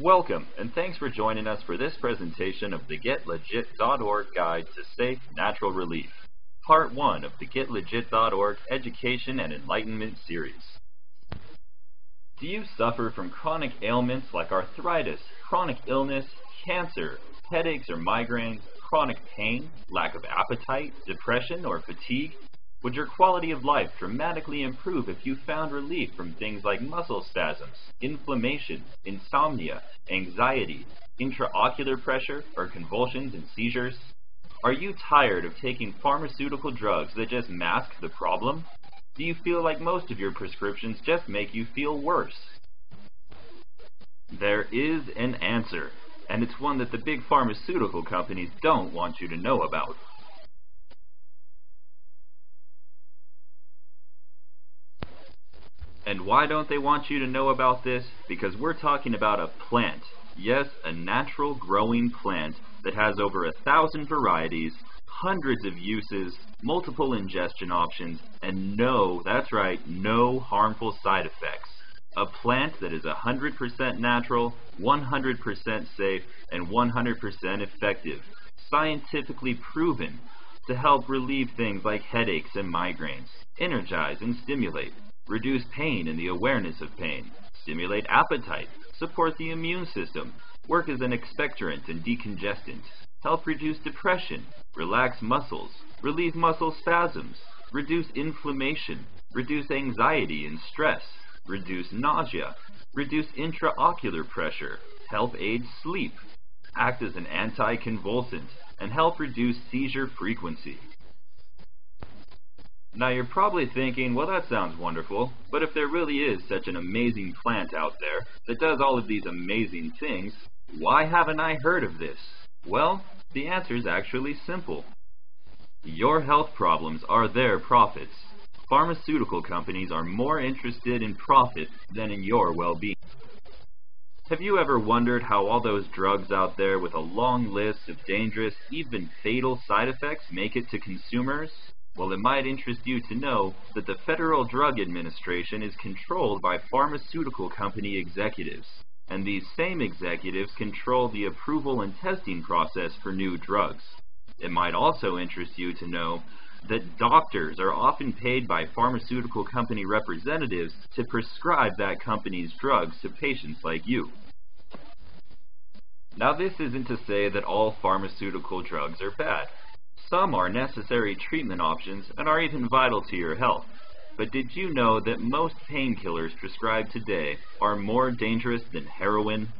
Welcome, and thanks for joining us for this presentation of the GetLegit.org Guide to Safe Natural Relief, Part 1 of the GetLegit.org Education and Enlightenment Series. Do you suffer from chronic ailments like arthritis, chronic illness, cancer, headaches or migraines, chronic pain, lack of appetite, depression, or fatigue? Would your quality of life dramatically improve if you found relief from things like muscle spasms, inflammation, insomnia, anxiety, intraocular pressure, or convulsions and seizures? Are you tired of taking pharmaceutical drugs that just mask the problem? Do you feel like most of your prescriptions just make you feel worse? There is an answer, and it's one that the big pharmaceutical companies don't want you to know about. And why don't they want you to know about this? Because we're talking about a plant. Yes, a natural growing plant that has over 1,000 varieties, hundreds of uses, multiple ingestion options, and no, that's right, no harmful side effects. A plant that is 100% natural, 100% safe, and 100% effective. Scientifically proven to help relieve things like headaches and migraines, energize and stimulate, reduce pain and the awareness of pain, stimulate appetite, support the immune system, work as an expectorant and decongestant, help reduce depression, relax muscles, relieve muscle spasms, reduce inflammation, reduce anxiety and stress, reduce nausea, reduce intraocular pressure, help aid sleep, act as an anticonvulsant, and help reduce seizure frequency. Now you're probably thinking, well, that sounds wonderful, but if there really is such an amazing plant out there that does all of these amazing things, why haven't I heard of this? Well, the answer is actually simple. Your health problems are their profits. Pharmaceutical companies are more interested in profit than in your well-being. Have you ever wondered how all those drugs out there with a long list of dangerous, even fatal side effects make it to consumers? Well, it might interest you to know that the Federal Drug Administration is controlled by pharmaceutical company executives, and these same executives control the approval and testing process for new drugs. It might also interest you to know that doctors are often paid by pharmaceutical company representatives to prescribe that company's drugs to patients like you. Now, this isn't to say that all pharmaceutical drugs are bad. Some are necessary treatment options and are even vital to your health. But did you know that most painkillers prescribed today are more dangerous than heroin?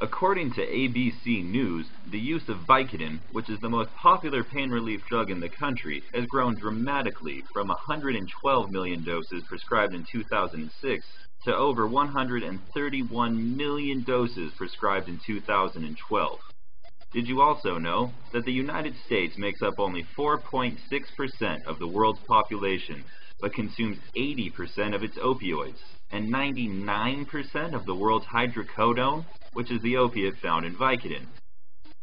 According to ABC News, the use of Vicodin, which is the most popular pain relief drug in the country, has grown dramatically from 112 million doses prescribed in 2006 to over 131 million doses prescribed in 2012. Did you also know that the United States makes up only 4.6% of the world's population, but consumes 80% of its opioids and 99% of the world's hydrocodone, which is the opiate found in Vicodin?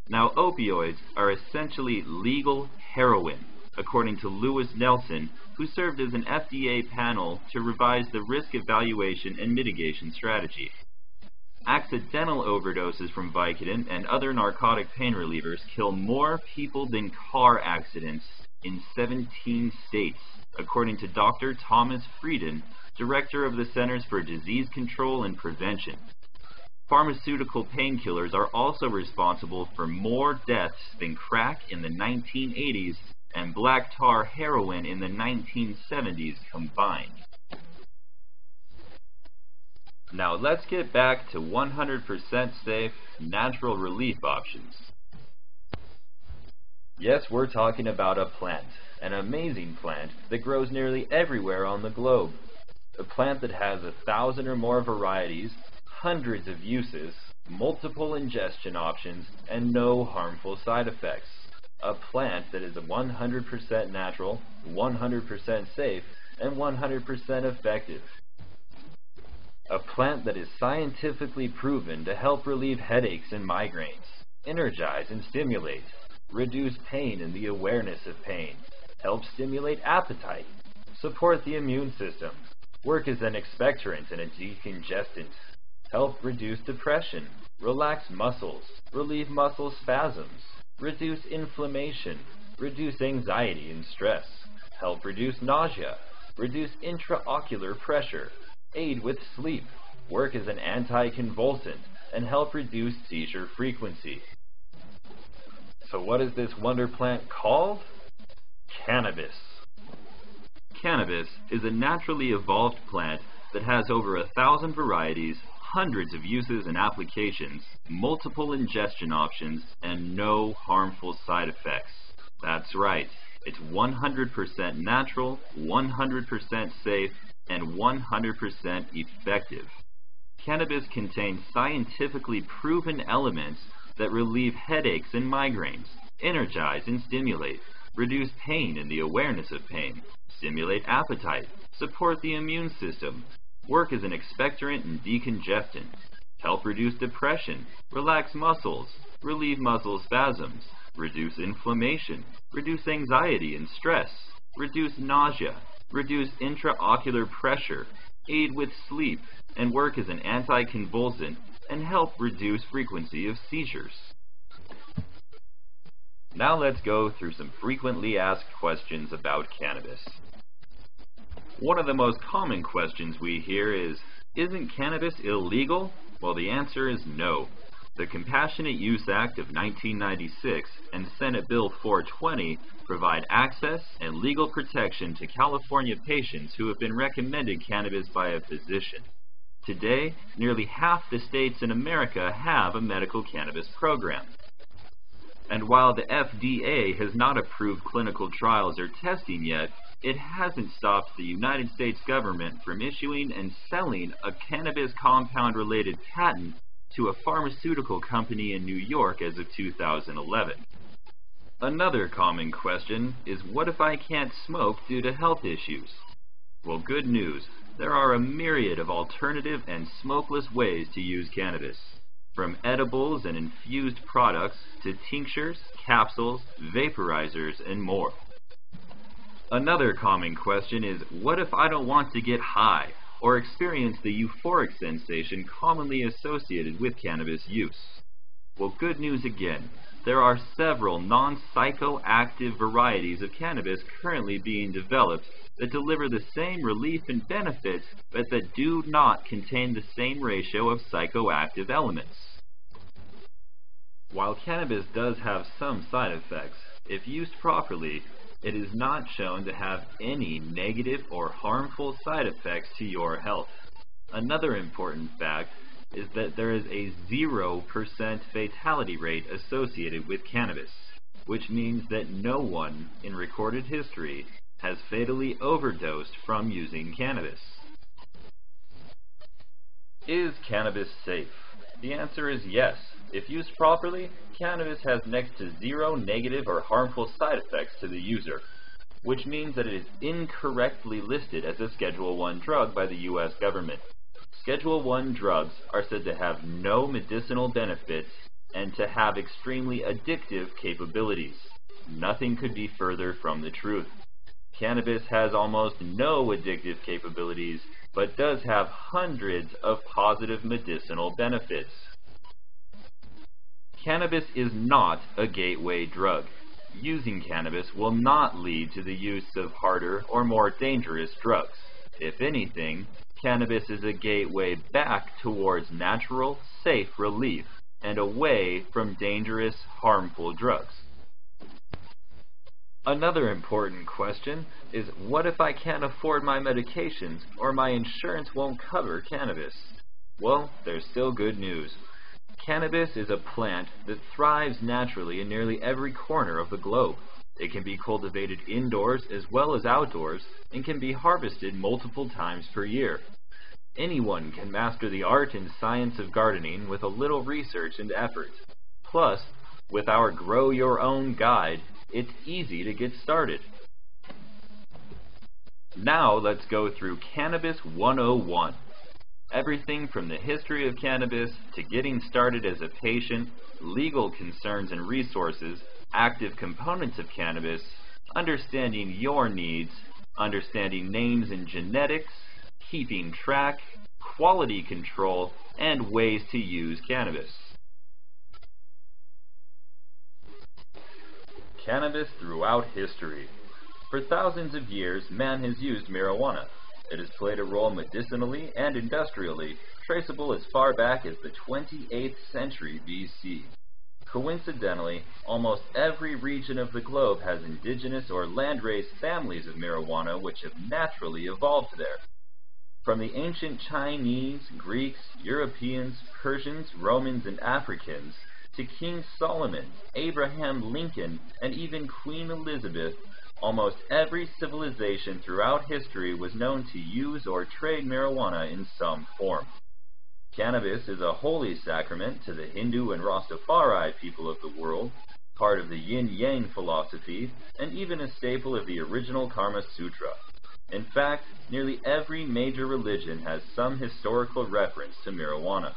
Now, opioids are essentially legal heroin, according to Lewis Nelson, who served as an FDA panel to revise the risk evaluation and mitigation strategy. Accidental overdoses from Vicodin and other narcotic pain relievers kill more people than car accidents in 17 states, according to Dr. Thomas Frieden, director of the Centers for Disease Control and Prevention. Pharmaceutical painkillers are also responsible for more deaths than crack in the 1980s and black tar heroin in the 1970s combined. Now let's get back to 100% safe, natural relief options. Yes, we're talking about a plant, an amazing plant that grows nearly everywhere on the globe. A plant that has 1,000 or more varieties, hundreds of uses, multiple ingestion options, and no harmful side effects. A plant that is 100% natural, 100% safe, and 100% effective. A plant that is scientifically proven to help relieve headaches and migraines, energize and stimulate, reduce pain and the awareness of pain, help stimulate appetite, support the immune system, work as an expectorant and a decongestant, help reduce depression, relax muscles, relieve muscle spasms, reduce inflammation, reduce anxiety and stress, help reduce nausea, reduce intraocular pressure, aid with sleep, work as an anticonvulsant, and help reduce seizure frequency. So what is this wonder plant called? Cannabis. Cannabis is a naturally evolved plant that has over 1,000 varieties, hundreds of uses and applications, multiple ingestion options, and no harmful side effects. That's right, it's 100% natural, 100% safe, and 100% effective. Cannabis contains scientifically proven elements that relieve headaches and migraines, energize and stimulate, reduce pain and the awareness of pain, stimulate appetite, support the immune system, work as an expectorant and decongestant, help reduce depression, relax muscles, relieve muscle spasms, reduce inflammation, reduce anxiety and stress, reduce nausea, reduce intraocular pressure, aid with sleep, and work as an anticonvulsant, and help reduce frequency of seizures. Now let's go through some frequently asked questions about cannabis. One of the most common questions we hear is, isn't cannabis illegal? Well, the answer is no. The Compassionate Use Act of 1996 and Senate Bill 420 provide access and legal protection to California patients who have been recommended cannabis by a physician. Today, nearly half the states in America have a medical cannabis program. And while the FDA has not approved clinical trials or testing yet, it hasn't stopped the United States government from issuing and selling a cannabis compound-related patent to a pharmaceutical company in New York as of 2011. Another common question is, what if I can't smoke due to health issues? Well, good news. There are a myriad of alternative and smokeless ways to use cannabis. From edibles and infused products to tinctures, capsules, vaporizers, and more. Another common question is, what if I don't want to get high or experience the euphoric sensation commonly associated with cannabis use? Well, good news again. There are several non-psychoactive varieties of cannabis currently being developed that deliver the same relief and benefits, but that do not contain the same ratio of psychoactive elements. While cannabis does have some side effects, if used properly, it is not shown to have any negative or harmful side effects to your health. Another important fact is that there is a 0% fatality rate associated with cannabis, which means that no one in recorded history has fatally overdosed from using cannabis. Is cannabis safe? The answer is yes. If used properly, cannabis has next to zero negative or harmful side effects to the user, which means that it is incorrectly listed as a Schedule I drug by the U.S. government. Schedule I drugs are said to have no medicinal benefits and to have extremely addictive capabilities. Nothing could be further from the truth. Cannabis has almost no addictive capabilities, but does have hundreds of positive medicinal benefits. Cannabis is not a gateway drug. Using cannabis will not lead to the use of harder or more dangerous drugs. If anything, cannabis is a gateway back towards natural, safe relief and away from dangerous, harmful drugs. Another important question is, what if I can't afford my medications or my insurance won't cover cannabis? Well, there's still good news. Cannabis is a plant that thrives naturally in nearly every corner of the globe. It can be cultivated indoors as well as outdoors and can be harvested multiple times per year. Anyone can master the art and science of gardening with a little research and effort. Plus, with our Grow Your Own guide, it's easy to get started. Now let's go through Cannabis 101. Everything from the history of cannabis to getting started as a patient, legal concerns and resources, active components of cannabis, understanding your needs, understanding names and genetics, keeping track, quality control, and ways to use cannabis. Cannabis throughout history. For thousands of years, man has used marijuana. It has played a role medicinally and industrially, traceable as far back as the 28th century BC. Coincidentally, almost every region of the globe has indigenous or land-raised families of marijuana which have naturally evolved there. From the ancient Chinese, Greeks, Europeans, Persians, Romans, and Africans, to King Solomon, Abraham Lincoln, and even Queen Elizabeth, almost every civilization throughout history was known to use or trade marijuana in some form. Cannabis is a holy sacrament to the Hindu and Rastafari people of the world, part of the yin-yang philosophy, and even a staple of the original Karma Sutra. In fact, nearly every major religion has some historical reference to marijuana.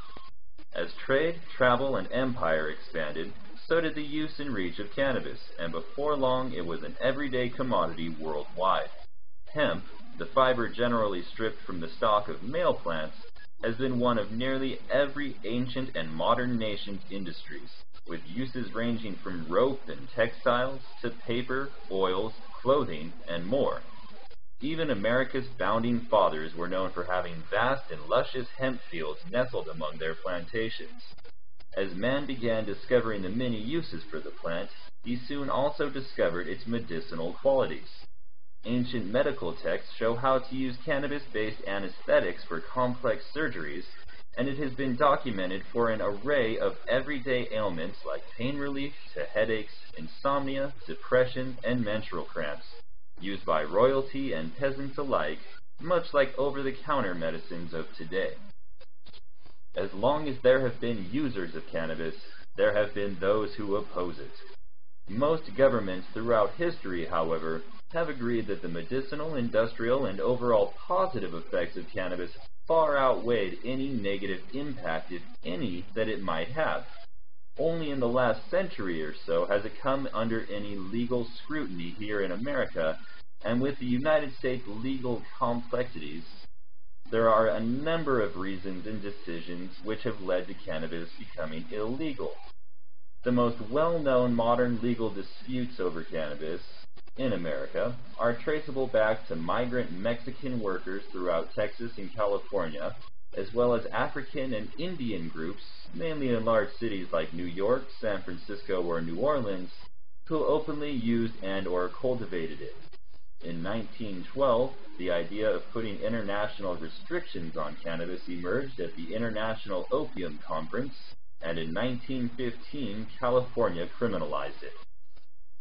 As trade, travel, and empire expanded, so did the use and reach of cannabis, and before long it was an everyday commodity worldwide. Hemp, the fiber generally stripped from the stalk of male plants, has been one of nearly every ancient and modern nation's industries, with uses ranging from rope and textiles to paper, oils, clothing, and more. Even America's founding fathers were known for having vast and luscious hemp fields nestled among their plantations. As man began discovering the many uses for the plant, he soon also discovered its medicinal qualities. Ancient medical texts show how to use cannabis-based anesthetics for complex surgeries, and it has been documented for an array of everyday ailments like pain relief to headaches, insomnia, depression, and menstrual cramps, used by royalty and peasants alike, much like over-the-counter medicines of today. As long as there have been users of cannabis, there have been those who oppose it. Most governments throughout history, however, have agreed that the medicinal, industrial, and overall positive effects of cannabis far outweighed any negative impact, if any, that it might have. Only in the last century or so has it come under any legal scrutiny here in America, and with the United States legal complexities, there are a number of reasons and decisions which have led to cannabis becoming illegal. The most well-known modern legal disputes over cannabis in America are traceable back to migrant Mexican workers throughout Texas and California, as well as African and Indian groups, mainly in large cities like New York, San Francisco, or New Orleans, who openly used and/or cultivated it. In 1912, the idea of putting international restrictions on cannabis emerged at the International Opium Conference, and in 1915, California criminalized it.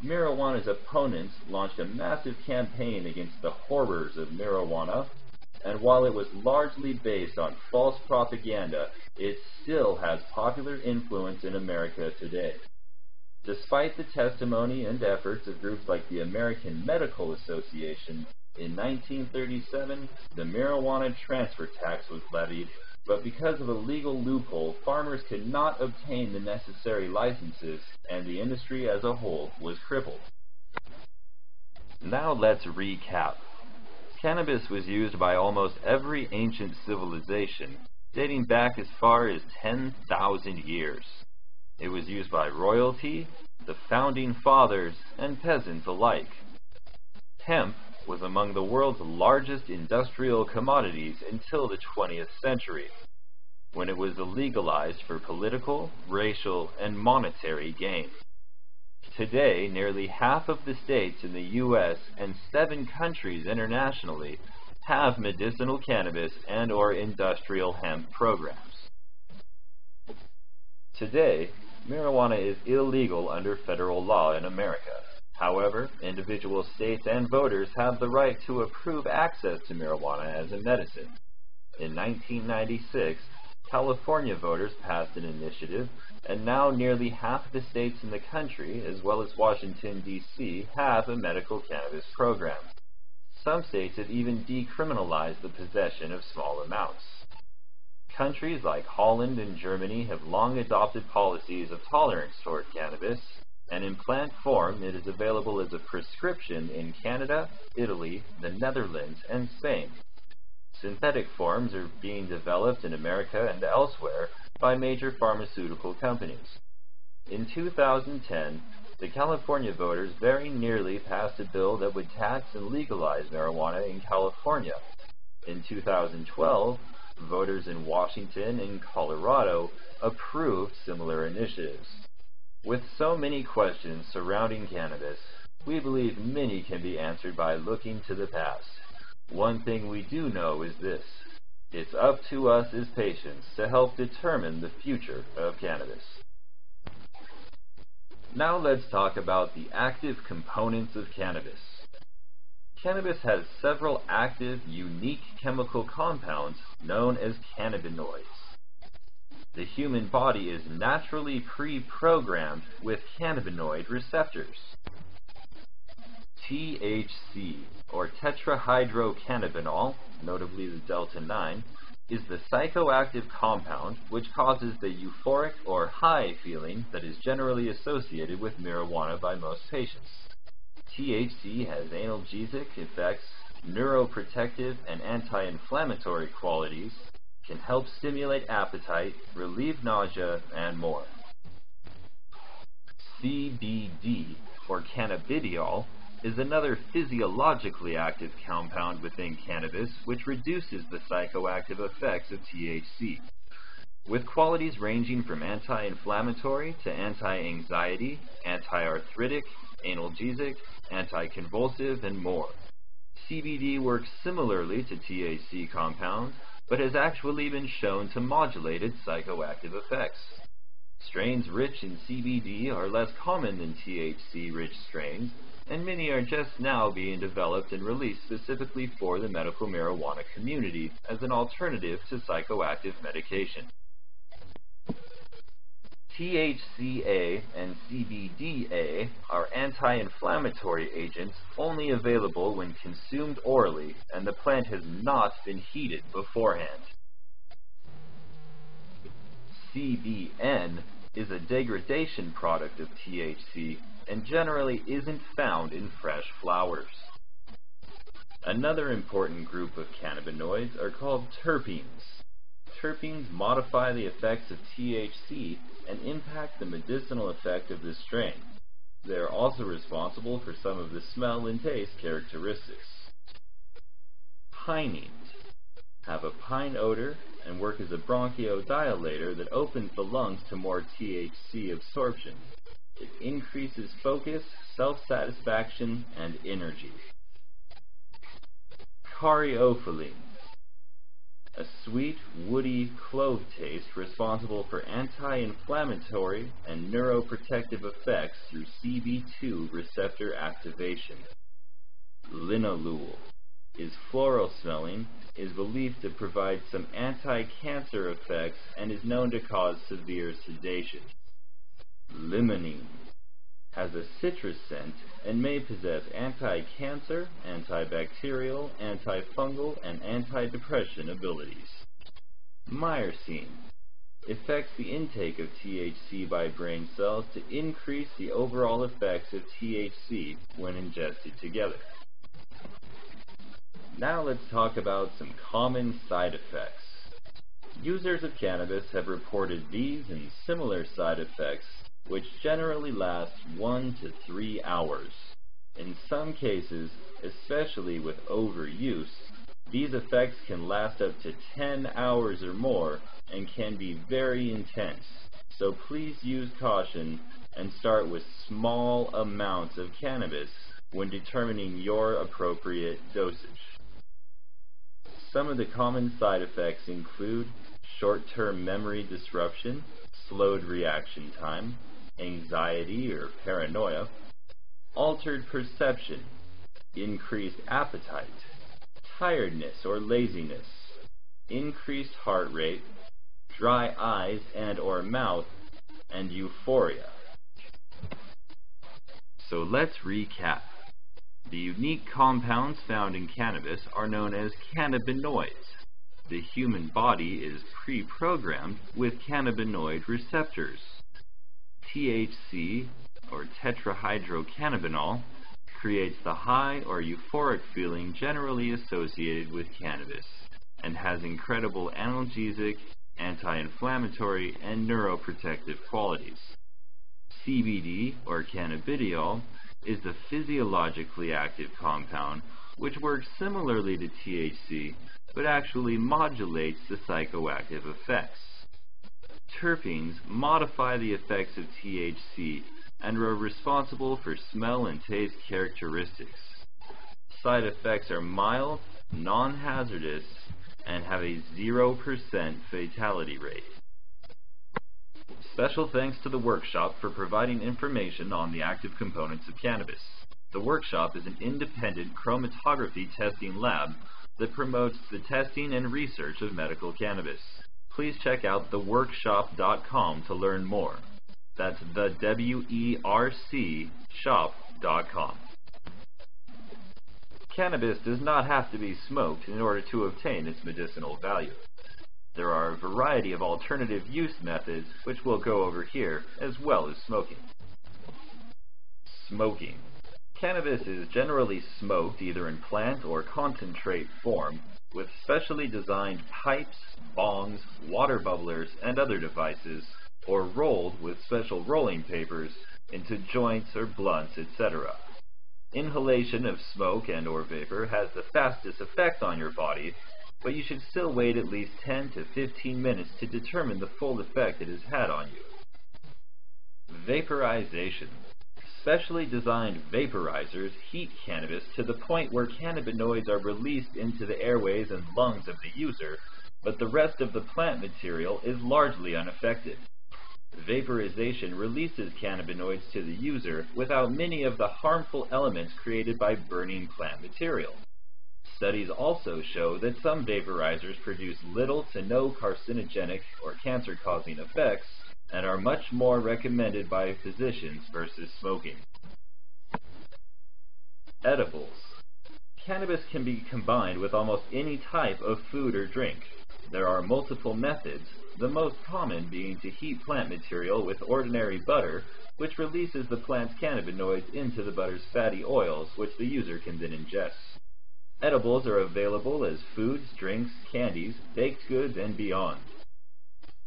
Marijuana's opponents launched a massive campaign against the horrors of marijuana, and while it was largely based on false propaganda, it still has popular influence in America today. Despite the testimony and efforts of groups like the American Medical Association, in 1937, the marijuana transfer tax was levied, but because of a legal loophole, farmers could not obtain the necessary licenses, and the industry as a whole was crippled. Now let's recap. Cannabis was used by almost every ancient civilization, dating back as far as 10,000 years. It was used by royalty, the founding fathers, and peasants alike. Hemp was among the world's largest industrial commodities until the 20th century, when it was illegalized for political, racial, and monetary gain. Today, nearly half of the states in the U.S. and 7 countries internationally have medicinal cannabis and/or industrial hemp programs. Today, marijuana is illegal under federal law in America. However, individual states and voters have the right to approve access to marijuana as a medicine. In 1996, California voters passed an initiative, and now nearly half the states in the country, as well as Washington, D.C., have a medical cannabis program. Some states have even decriminalized the possession of small amounts. Countries like Holland and Germany have long adopted policies of tolerance toward cannabis, and in plant form it is available as a prescription in Canada, Italy, the Netherlands, and Spain. synthetic forms are being developed in America and elsewhere by major pharmaceutical companies. In 2010, the California voters very nearly passed a bill that would tax and legalize marijuana in California. In 2012, voters in Washington and Colorado approved similar initiatives. With so many questions surrounding cannabis, we believe many can be answered by looking to the past. One thing we do know is this: it's up to us as patients to help determine the future of cannabis. Now let's talk about the active components of cannabis. Cannabis has several active, unique chemical compounds known as cannabinoids. The human body is naturally pre-programmed with cannabinoid receptors. THC, or tetrahydrocannabinol, notably the delta-9, is the psychoactive compound which causes the euphoric or high feeling that is generally associated with marijuana by most patients. THC has analgesic effects, neuroprotective and anti-inflammatory qualities, can help stimulate appetite, relieve nausea, and more. CBD, or cannabidiol, is another physiologically active compound within cannabis which reduces the psychoactive effects of THC. With qualities ranging from anti-inflammatory to anti-anxiety, anti-arthritic, analgesic, anticonvulsive, and more. CBD works similarly to THC compounds, but has actually been shown to modulate its psychoactive effects. Strains rich in CBD are less common than THC-rich strains, and many are just now being developed and released specifically for the medical marijuana community as an alternative to psychoactive medication. THCA and CBDA are anti-inflammatory agents only available when consumed orally and the plant has not been heated beforehand. CBN is a degradation product of THC and generally isn't found in fresh flowers. Another important group of cannabinoids are called terpenes. Terpenes modify the effects of THC and impact the medicinal effect of this strain. They are also responsible for some of the smell and taste characteristics. Pinenes have a pine odor and work as a bronchodilator that opens the lungs to more THC absorption. It increases focus, self-satisfaction, and energy. Caryophyllene, a sweet, woody clove taste responsible for anti-inflammatory and neuroprotective effects through CB2 receptor activation. Linalool is floral-smelling, is believed to provide some anti-cancer effects, and is known to cause severe sedation. Limonene has a citrus scent and may possess anti-cancer, antibacterial, antifungal, and antidepressant abilities. Myrcene affects the intake of THC by brain cells to increase the overall effects of THC when ingested together. Now let's talk about some common side effects. Users of cannabis have reported these and similar side effects, which generally lasts 1 to 3 hours. In some cases, especially with overuse, these effects can last up to 10 hours or more and can be very intense, so please use caution and start with small amounts of cannabis when determining your appropriate dosage. Some of the common side effects include short-term memory disruption, slowed reaction time, anxiety or paranoia, altered perception, increased appetite, tiredness or laziness, increased heart rate, dry eyes and or mouth, and euphoria. So let's recap. The unique compounds found in cannabis are known as cannabinoids. The human body is pre-programmed with cannabinoid receptors. THC, or tetrahydrocannabinol, creates the high or euphoric feeling generally associated with cannabis. and has incredible analgesic, anti-inflammatory, and neuroprotective qualities. CBD, or cannabidiol, is the physiologically active compound which works similarly to THC but actually modulates the psychoactive effects. Terpenes modify the effects of THC and are responsible for smell and taste characteristics. Side effects are mild, non-hazardous, and have a 0% fatality rate. Special thanks to the workshop for providing information on the active components of cannabis. The workshop is an independent chromatography testing lab that promotes the testing and research of medical cannabis. Please check out theworkshop.com to learn more. That's the WERCshop.com. Cannabis does not have to be smoked in order to obtain its medicinal value. There are a variety of alternative use methods, which we'll go over here, as well as smoking. Smoking. Cannabis is generally smoked either in plant or concentrate form, with specially designed pipes, bongs, water bubblers, and other devices, or rolled with special rolling papers into joints or blunts, etc. Inhalation of smoke and or vapor has the fastest effect on your body, but you should still wait at least 10 to 15 minutes to determine the full effect it has had on you. Vaporization. Specially designed vaporizers heat cannabis to the point where cannabinoids are released into the airways and lungs of the user, but the rest of the plant material is largely unaffected. Vaporization releases cannabinoids to the user without many of the harmful elements created by burning plant material. Studies also show that some vaporizers produce little to no carcinogenic or cancer-causing effects and are much more recommended by physicians versus smoking. Edibles. Cannabis can be combined with almost any type of food or drink. There are multiple methods, the most common being to heat plant material with ordinary butter, which releases the plant's cannabinoids into the butter's fatty oils, which the user can then ingest. Edibles are available as foods, drinks, candies, baked goods, and beyond.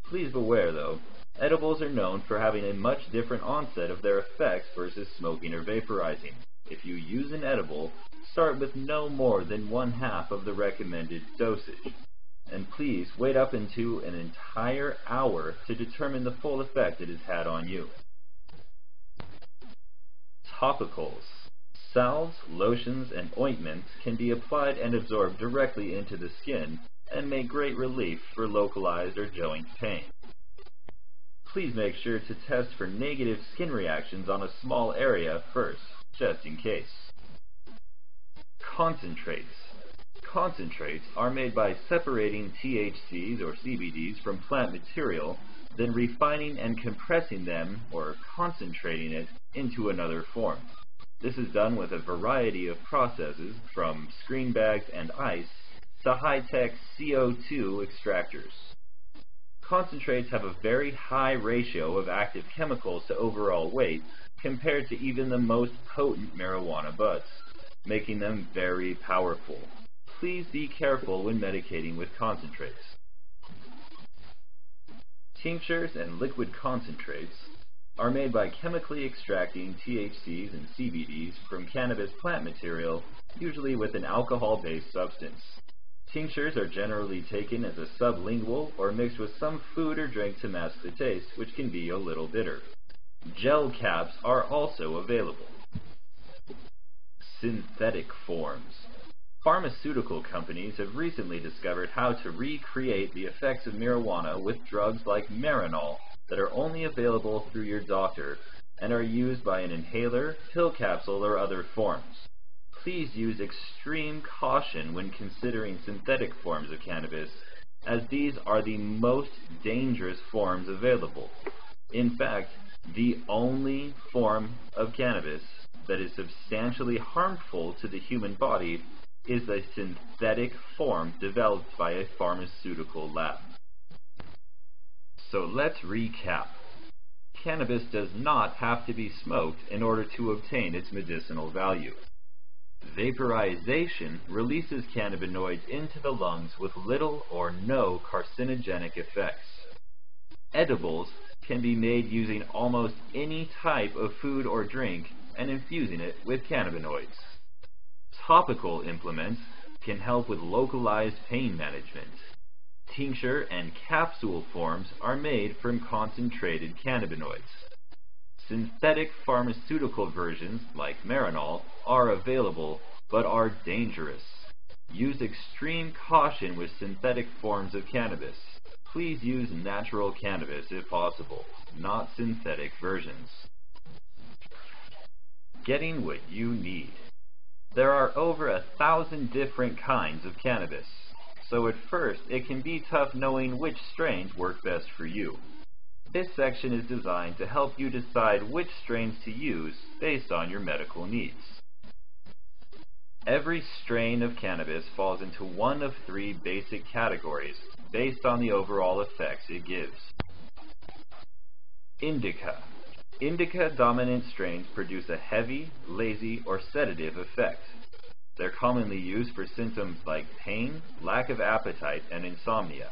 Please beware, though, edibles are known for having a much different onset of their effects versus smoking or vaporizing. If you use an edible, start with no more than 1/2 of the recommended dosage. And please wait up into an entire hour to determine the full effect it has had on you. Topicals. Salves, lotions, and ointments can be applied and absorbed directly into the skin and make great relief for localized or joint pain. Please make sure to test for negative skin reactions on a small area first, just in case. Concentrates. Concentrates are made by separating THCs or CBDs from plant material, then refining and compressing them, or concentrating it, into another form. This is done with a variety of processes, from screen bags and ice to high-tech CO2 extractors. Concentrates have a very high ratio of active chemicals to overall weight compared to even the most potent marijuana buds, making them very powerful. Please be careful when medicating with concentrates. Tinctures and liquid concentrates are made by chemically extracting THCs and CBDs from cannabis plant material, usually with an alcohol-based substance. Tinctures are generally taken as a sublingual or mixed with some food or drink to mask the taste, which can be a little bitter. Gel caps are also available. Synthetic forms. Pharmaceutical companies have recently discovered how to recreate the effects of marijuana with drugs like Marinol that are only available through your doctor and are used by an inhaler, pill capsule, or other forms. Please use extreme caution when considering synthetic forms of cannabis, as these are the most dangerous forms available. In fact, the only form of cannabis that is substantially harmful to the human body is a synthetic form developed by a pharmaceutical lab. So let's recap. Cannabis does not have to be smoked in order to obtain its medicinal value. Vaporization releases cannabinoids into the lungs with little or no carcinogenic effects. Edibles can be made using almost any type of food or drink and infusing it with cannabinoids. Topical implements can help with localized pain management. Tincture and capsule forms are made from concentrated cannabinoids. Synthetic pharmaceutical versions, like Marinol, are available, but are dangerous. Use extreme caution with synthetic forms of cannabis. Please use natural cannabis if possible, not synthetic versions. Getting what you need. There are over 1,000 different kinds of cannabis, so at first it can be tough knowing which strains work best for you. This section is designed to help you decide which strains to use based on your medical needs. Every strain of cannabis falls into one of three basic categories based on the overall effects it gives. Indica. Indica dominant strains produce a heavy, lazy, or sedative effect. They're commonly used for symptoms like pain, lack of appetite, and insomnia.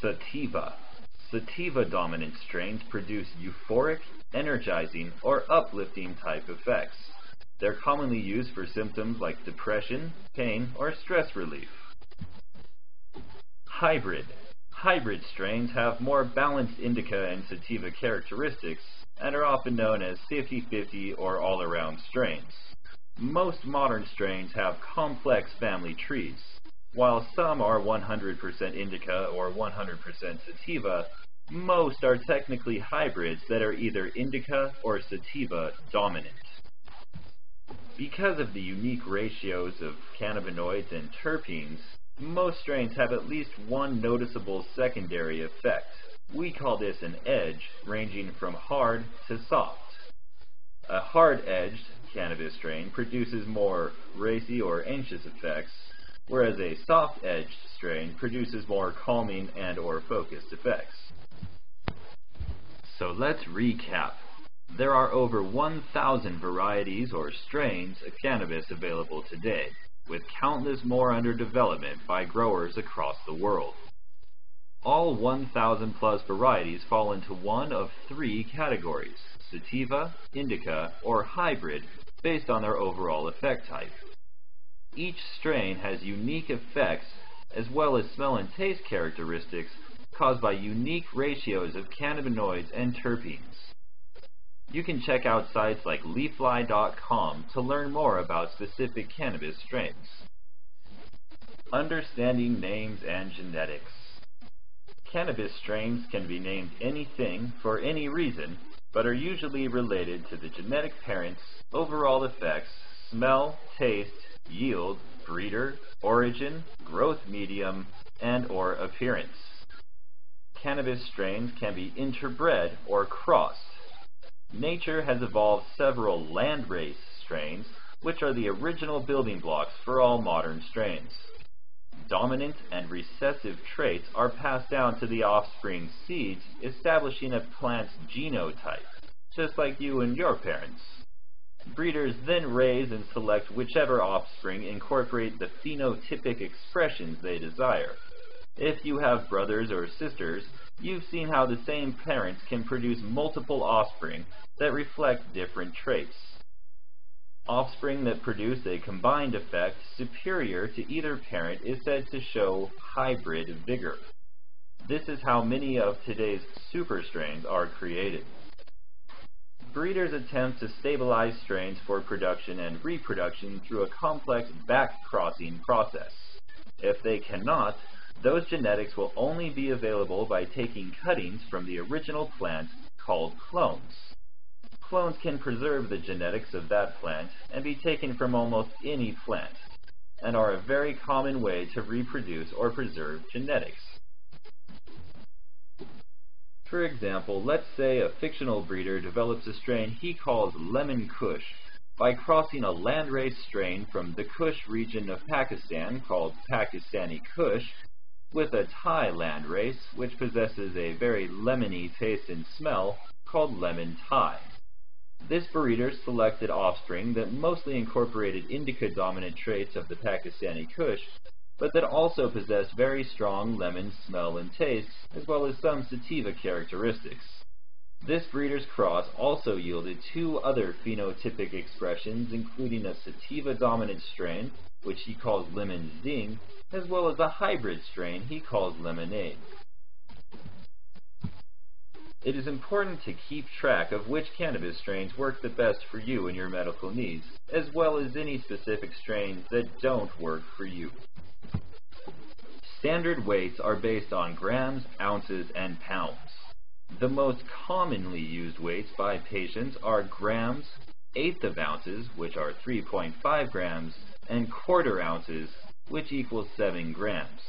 Sativa. Sativa dominant strains produce euphoric, energizing, or uplifting type effects. They're commonly used for symptoms like depression, pain, or stress relief. Hybrid. Hybrid strains have more balanced indica and sativa characteristics and are often known as 50-50 or all-around strains. Most modern strains have complex family trees. While some are 100% indica or 100% sativa, most are technically hybrids that are either indica or sativa dominant. Because of the unique ratios of cannabinoids and terpenes, most strains have at least one noticeable secondary effect. We call this an edge, ranging from hard to soft. A hard-edged cannabis strain produces more racy or anxious effects, whereas a soft-edged strain produces more calming and or focused effects. So let's recap. There are over 1,000 varieties or strains of cannabis available today, with countless more under development by growers across the world. All 1,000 plus varieties fall into one of three categories, sativa, indica, or hybrid, based on their overall effect type. Each strain has unique effects as well as smell and taste characteristics caused by unique ratios of cannabinoids and terpenes. You can check out sites like leafly.com to learn more about specific cannabis strains. Understanding names and genetics. Cannabis strains can be named anything for any reason, but are usually related to the genetic parents, overall effects, smell, taste, yield, breeder, origin, growth medium, and or appearance. Cannabis strains can be interbred or crossed. Nature has evolved several landrace strains, which are the original building blocks for all modern strains. Dominant and recessive traits are passed down to the offspring seeds, establishing a plant's genotype, just like you and your parents. Breeders then raise and select whichever offspring incorporate the phenotypic expressions they desire. If you have brothers or sisters, you've seen how the same parents can produce multiple offspring that reflect different traits. Offspring that produce a combined effect superior to either parent is said to show hybrid vigor. This is how many of today's super strains are created. Breeders attempt to stabilize strains for production and reproduction through a complex back-crossing process. If they cannot, those genetics will only be available by taking cuttings from the original plant called clones. Clones can preserve the genetics of that plant and be taken from almost any plant, and are a very common way to reproduce or preserve genetics. For example, let's say a fictional breeder develops a strain he calls Lemon Kush by crossing a landrace strain from the Kush region of Pakistan called Pakistani Kush with a Thai landrace which possesses a very lemony taste and smell called Lemon Thai. This breeder selected offspring that mostly incorporated indica-dominant traits of the Pakistani Kush, but that also possessed very strong lemon smell and taste, as well as some sativa characteristics. This breeder's cross also yielded two other phenotypic expressions, including a sativa-dominant strain, which he calls Lemon Zing, as well as a hybrid strain he calls Lemonade. It is important to keep track of which cannabis strains work the best for you and your medical needs, as well as any specific strains that don't work for you. Standard weights are based on grams, ounces, and pounds. The most commonly used weights by patients are grams, 1/8 ounces, which are 3.5 grams, and 1/4 ounces, which equals 7 grams.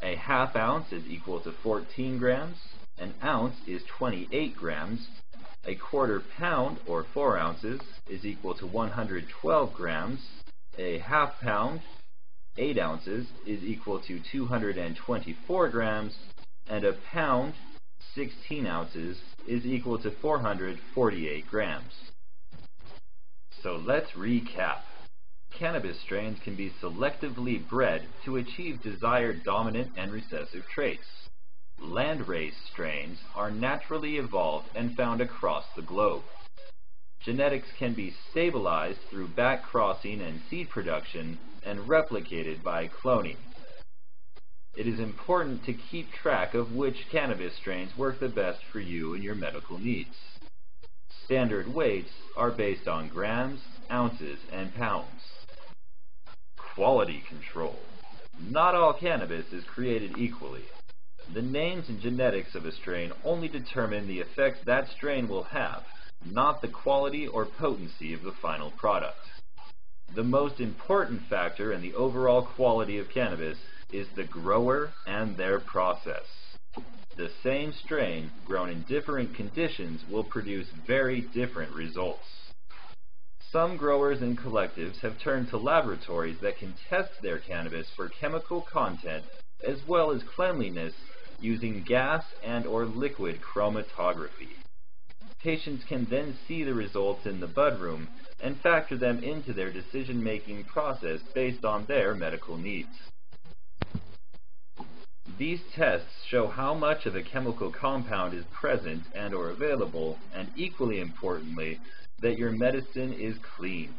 1/2 ounce is equal to 14 grams, an ounce is 28 grams, 1/4 pound, or 4 ounces, is equal to 112 grams, 1/2 pound, 8 ounces, is equal to 224 grams, and a pound, 16 ounces, is equal to 448 grams. So let's recap. Cannabis strains can be selectively bred to achieve desired dominant and recessive traits. Landrace strains are naturally evolved and found across the globe. Genetics can be stabilized through back-crossing and seed production and replicated by cloning. It is important to keep track of which cannabis strains work the best for you and your medical needs. Standard weights are based on grams, ounces, and pounds. Quality control. Not all cannabis is created equally. The names and genetics of a strain only determine the effects that strain will have, not the quality or potency of the final product. The most important factor in the overall quality of cannabis is the grower and their process. The same strain, grown in different conditions, will produce very different results. Some growers and collectives have turned to laboratories that can test their cannabis for chemical content as well as cleanliness using gas and or liquid chromatography. Patients can then see the results in the bud room and factor them into their decision-making process based on their medical needs. These tests show how much of a chemical compound is present and or available, and equally importantly, that your medicine is clean.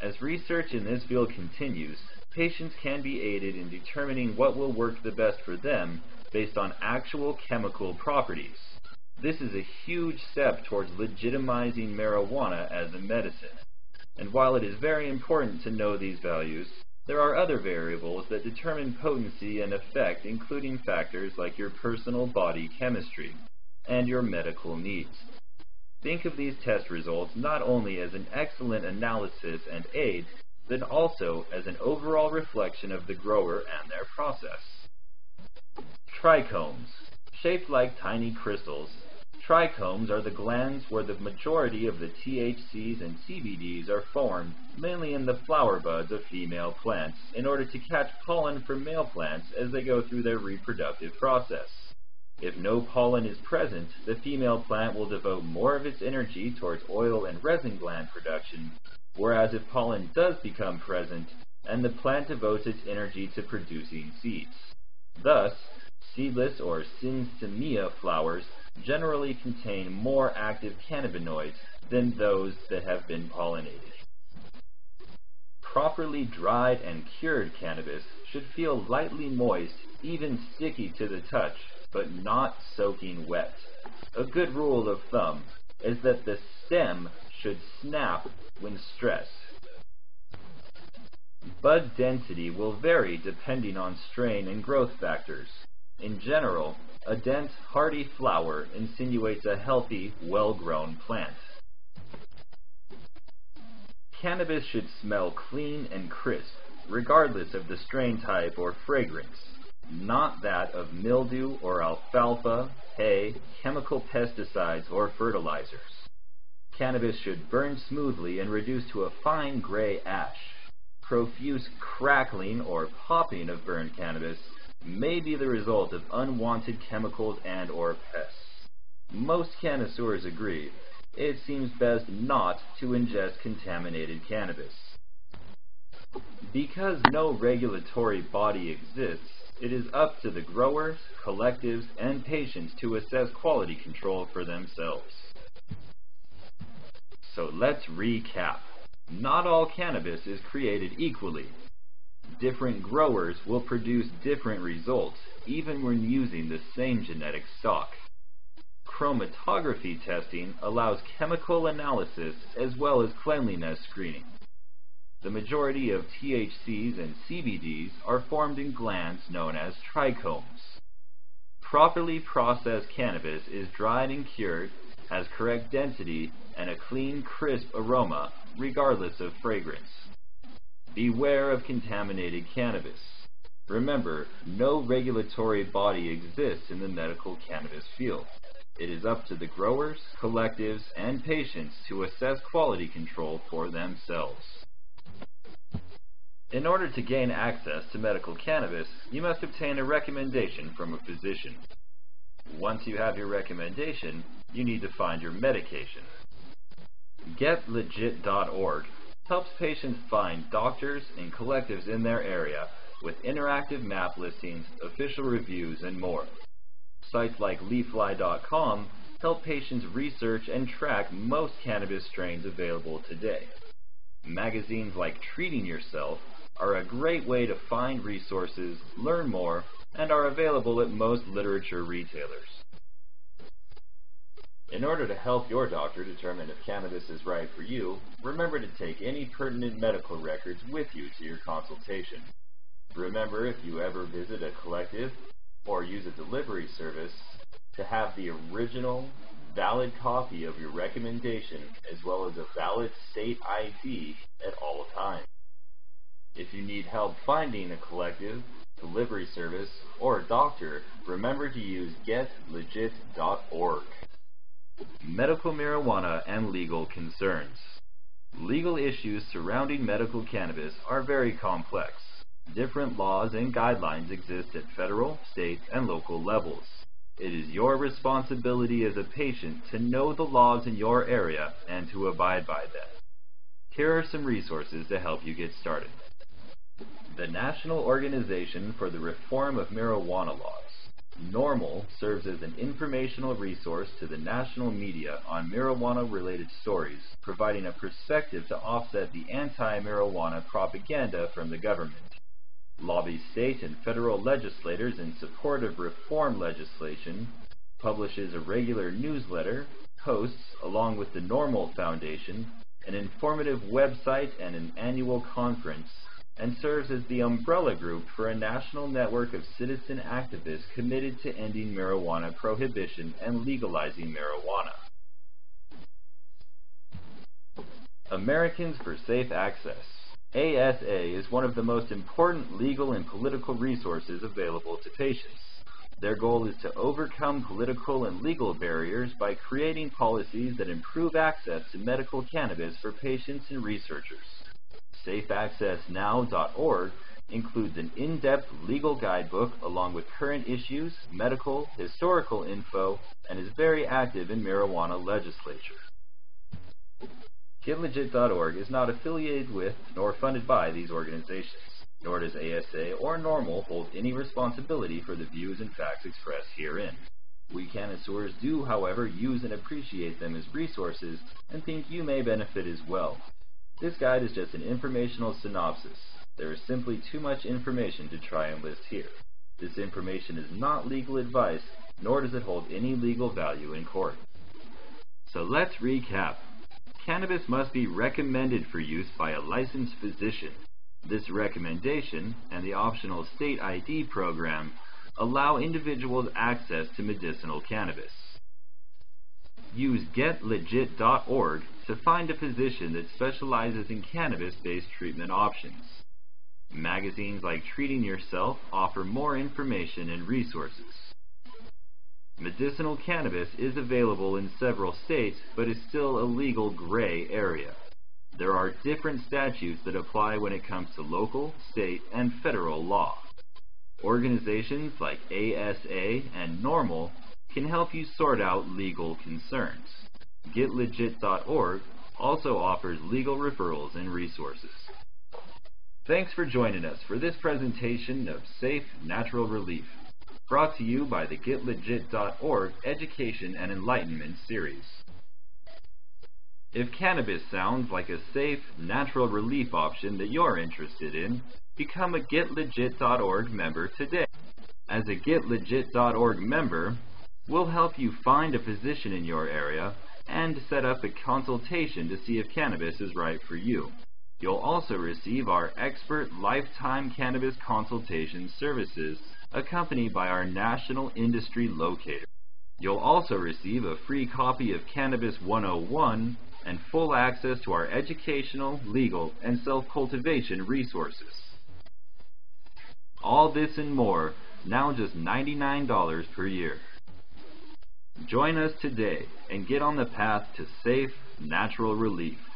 As research in this field continues, patients can be aided in determining what will work the best for them based on actual chemical properties. This is a huge step towards legitimizing marijuana as a medicine. And while it is very important to know these values, there are other variables that determine potency and effect, including factors like your personal body chemistry and your medical needs. Think of these test results not only as an excellent analysis and aid, but also as an overall reflection of the grower and their process. Trichomes. Shaped like tiny crystals, trichomes are the glands where the majority of the THCs and CBDs are formed, mainly in the flower buds of female plants, in order to catch pollen from male plants as they go through their reproductive process. If no pollen is present, the female plant will devote more of its energy towards oil and resin gland production, whereas if pollen does become present, and the plant devotes its energy to producing seeds. Thus, seedless or synsemia flowers generally contain more active cannabinoids than those that have been pollinated. Properly dried and cured cannabis should feel lightly moist, even sticky to the touch, but not soaking wet. A good rule of thumb is that the stem should snap when stressed. Bud density will vary depending on strain and growth factors. In general, a dense, hardy flower insinuates a healthy, well-grown plant. Cannabis should smell clean and crisp, regardless of the strain type or fragrance, not that of mildew or alfalfa, hay, chemical pesticides, or fertilizers. Cannabis should burn smoothly and reduce to a fine gray ash. Profuse crackling or popping of burned cannabis may be the result of unwanted chemicals and or pests. Most connoisseurs agree it seems best not to ingest contaminated cannabis. Because no regulatory body exists, it is up to the growers, collectives, and patients to assess quality control for themselves. So let's recap. Not all cannabis is created equally. Different growers will produce different results, even when using the same genetic stock. Chromatography testing allows chemical analysis as well as cleanliness screening. The majority of THCs and CBDs are formed in glands known as trichomes. Properly processed cannabis is dried and cured, has correct density, and a clean, crisp aroma, regardless of fragrance. Beware of contaminated cannabis. Remember, no regulatory body exists in the medical cannabis field. It is up to the growers, collectives, and patients to assess quality control for themselves. In order to gain access to medical cannabis, you must obtain a recommendation from a physician. Once you have your recommendation, you need to find your medication. GetLegit.org helps patients find doctors and collectives in their area with interactive map listings, official reviews, and more. Sites like leafly.com help patients research and track most cannabis strains available today. Magazines like Treating Yourself are a great way to find resources, learn more, and are available at most literature retailers. In order to help your doctor determine if cannabis is right for you, remember to take any pertinent medical records with you to your consultation. Remember, if you ever visit a collective or use a delivery service, to have the original, valid copy of your recommendation as well as a valid state ID at all times. If you need help finding a collective, delivery service, or a doctor, remember to use GetLegit.org. Medical marijuana and legal concerns. Legal issues surrounding medical cannabis are very complex. Different laws and guidelines exist at federal, state, and local levels. It is your responsibility as a patient to know the laws in your area and to abide by them. Here are some resources to help you get started. The National Organization for the Reform of Marijuana Laws. NORML serves as an informational resource to the national media on marijuana-related stories, providing a perspective to offset the anti-marijuana propaganda from the government. Lobby state and federal legislators in support of reform legislation, publishes a regular newsletter, hosts, along with the NORML Foundation, an informative website and an annual conference, and serves as the umbrella group for a national network of citizen activists committed to ending marijuana prohibition and legalizing marijuana. Americans for Safe Access. ASA is one of the most important legal and political resources available to patients. Their goal is to overcome political and legal barriers by creating policies that improve access to medical cannabis for patients and researchers. SafeAccessNow.org includes an in-depth legal guidebook along with current issues, medical, historical info, and is very active in marijuana legislature. GetLegit.org is not affiliated with nor funded by these organizations, nor does ASA or NORML hold any responsibility for the views and facts expressed herein. We cannabidiol do, however, use and appreciate them as resources and think you may benefit as well. This guide is just an informational synopsis. There is simply too much information to try and list here. This information is not legal advice, nor does it hold any legal value in court. So let's recap. Cannabis must be recommended for use by a licensed physician. This recommendation and the optional state ID program allow individuals access to medicinal cannabis. Use GetLegit.org to find a physician that specializes in cannabis-based treatment options. Magazines like Treating Yourself offer more information and resources. Medicinal cannabis is available in several states, but is still a legal gray area. There are different statutes that apply when it comes to local, state, and federal law. Organizations like ASA and NORML can help you sort out legal concerns. GetLegit.org also offers legal referrals and resources. Thanks for joining us for this presentation of Safe Natural Relief, brought to you by the GetLegit.org Education and Enlightenment Series. If cannabis sounds like a safe, natural relief option that you're interested in, become a GetLegit.org member today. As a GetLegit.org member, we'll help you find a physician in your area and set up a consultation to see if cannabis is right for you. You'll also receive our expert lifetime cannabis consultation services accompanied by our national industry locator. You'll also receive a free copy of Cannabis 101 and full access to our educational, legal, and self-cultivation resources. All this and more, now just $99 per year. Join us today and get on the path to safe, natural relief.